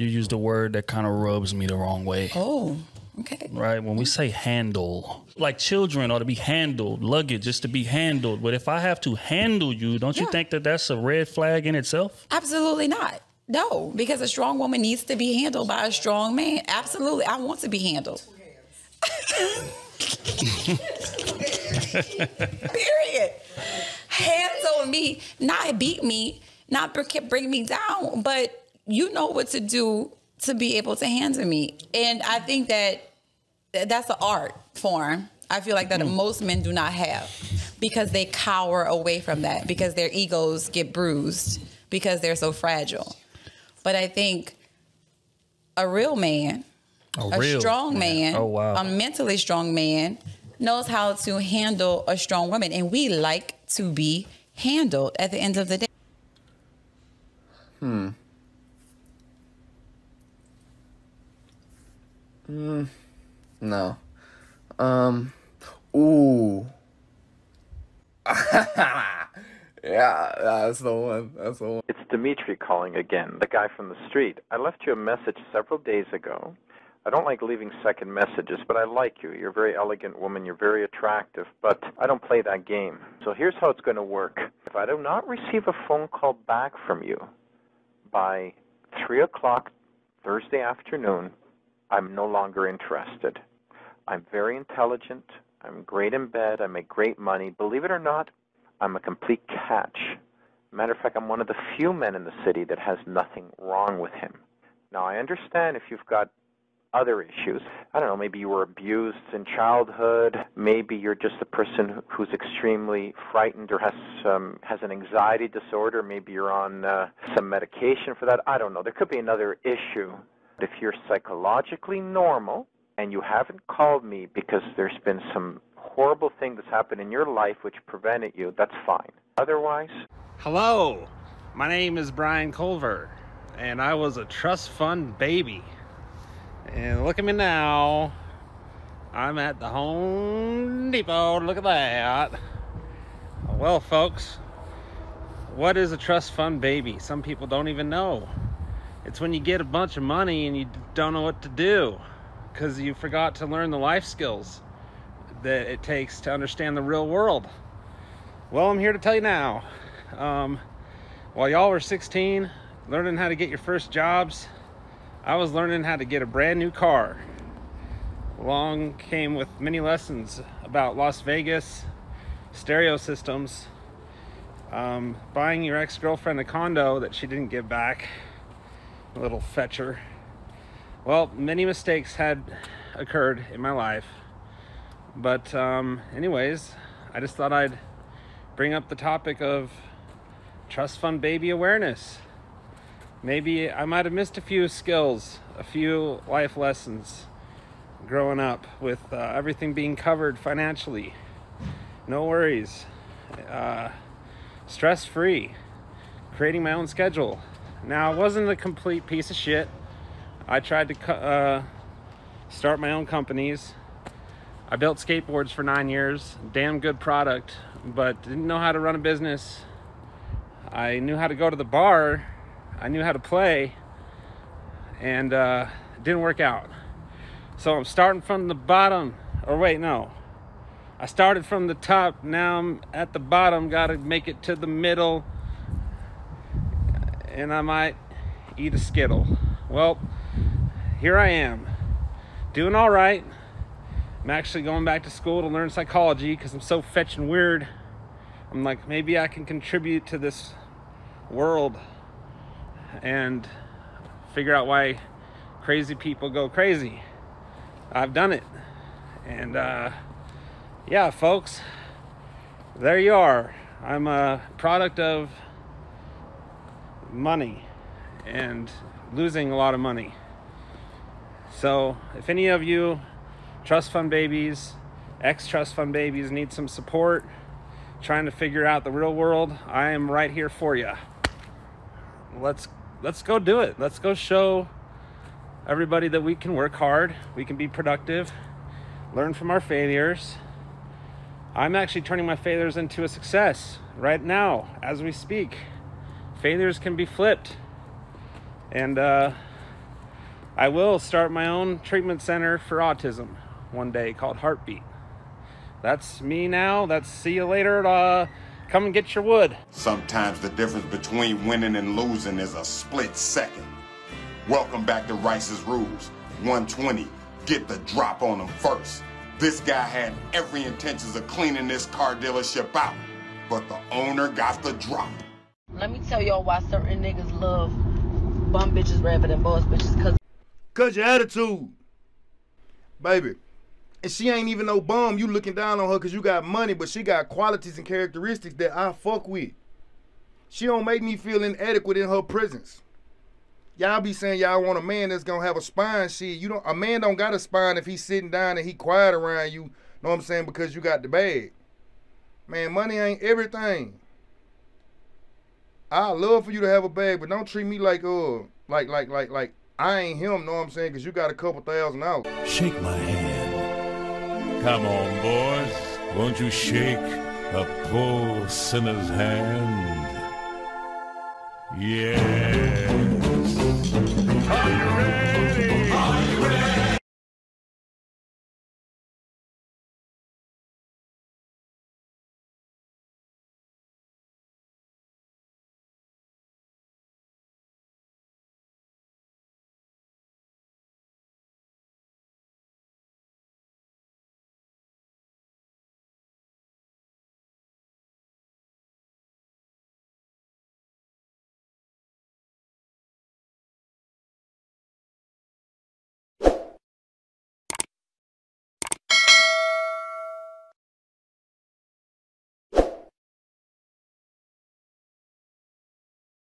you used a word that kind of rubs me the wrong way. Oh, okay. Right. When we say handle, like children are to be handled, luggage is to be handled. But if I have to handle you, don't you think that that's a red flag in itself? Absolutely not. No, because a strong woman needs to be handled by a strong man. Absolutely. I want to be handled. Period. Handle me, not beat me, not bring me down, but you know what to do to be able to handle me. And I think that that's an art form. I feel like that most men do not have, because they cower away from that, because their egos get bruised, because they're so fragile. But I think a real man, a strong man, oh, wow, a mentally strong man knows how to handle a strong woman. And we like to be handled at the end of the day. No. Ooh. Yeah, that's the one. That's the one. It's Dimitri calling again, the guy from the street. I left you a message several days ago. I don't like leaving second messages, but I like you. You're a very elegant woman. You're very attractive, but I don't play that game. So here's how it's going to work. If I do not receive a phone call back from you by 3 o'clock Thursday afternoon, I'm no longer interested. I'm very intelligent. I'm great in bed. I make great money. Believe it or not, I'm a complete catch. Matter of fact, I'm one of the few men in the city that has nothing wrong with him. Now, I understand if you've got other issues. I don't know, maybe you were abused in childhood. Maybe you're just a person who's extremely frightened or has an anxiety disorder. Maybe you're on some medication for that. I don't know. There could be another issue. But if you're psychologically normal and you haven't called me because there's been some horrible thing that's happened in your life which prevented you, that's fine. Otherwise... Hello, my name is Brian Culver, and I was a trust fund baby. And look at me now. I'm at the Home Depot. Look at that. Well, folks, what is a trust fund baby? Some people don't even know. It's when you get a bunch of money and you don't know what to do because you forgot to learn the life skills that it takes to understand the real world. Well, I'm here to tell you now. While y'all were 16, learning how to get your first jobs, I was learning how to get a brand new car. Along came with many lessons about Las Vegas, stereo systems, buying your ex-girlfriend a condo that she didn't give back, a little fetcher. Well, many mistakes had occurred in my life, but anyways, I just thought I'd bring up the topic of trust fund baby awareness. Maybe I might have missed a few skills, a few life lessons growing up with everything being covered financially. No worries. Stress-free. Creating my own schedule. Now, I wasn't a complete piece of shit. I tried to start my own companies. I built skateboards for 9 years. Damn good product, but didn't know how to run a business. I knew how to go to the bar. I knew how to play, and it didn't work out. So I'm starting from the bottom, or wait, no. I started from the top, now I'm at the bottom, gotta make it to the middle, and I might eat a Skittle. Well, here I am, doing all right. I'm actually going back to school to learn psychology because I'm so fetching weird. I'm like, maybe I can contribute to this world and figure out why crazy people go crazy. I've done it. And yeah, folks, there you are. I'm a product of money and losing a lot of money. So if any of you trust fund babies, ex-trust fund babies need some support trying to figure out the real world, I am right here for you. Let's go do it. Let's go show everybody that we can work hard, we can be productive, learn from our failures. I'm actually turning my failures into a success right now as we speak. Failures can be flipped. And I will start my own treatment center for autism one day called Heartbeat. That's me now. That's see you later. Come and get your wood. Sometimes the difference between winning and losing is a split second. Welcome back to Rice's Rules. 120. Get the drop on him first. This guy had every intentions of cleaning this car dealership out, but the owner got the drop. Let me tell y'all why certain niggas love bum bitches rather than boss bitches. Cause your attitude, baby. And she ain't even no bum. You looking down on her because you got money, but she got qualities and characteristics that I fuck with. She don't make me feel inadequate in her presence. Y'all be saying y'all want a man that's gonna have a spine. Shit, you don't. A man don't got a spine if he's sitting down and he quiet around you. Know what I'm saying? Because you got the bag. Man, money ain't everything. I love for you to have a bag, but don't treat me like I ain't him. Know what I'm saying? Because you got a couple thousand out. Shake my hand. Come on, boys. Won't you shake a poor sinner's hand? Yeah.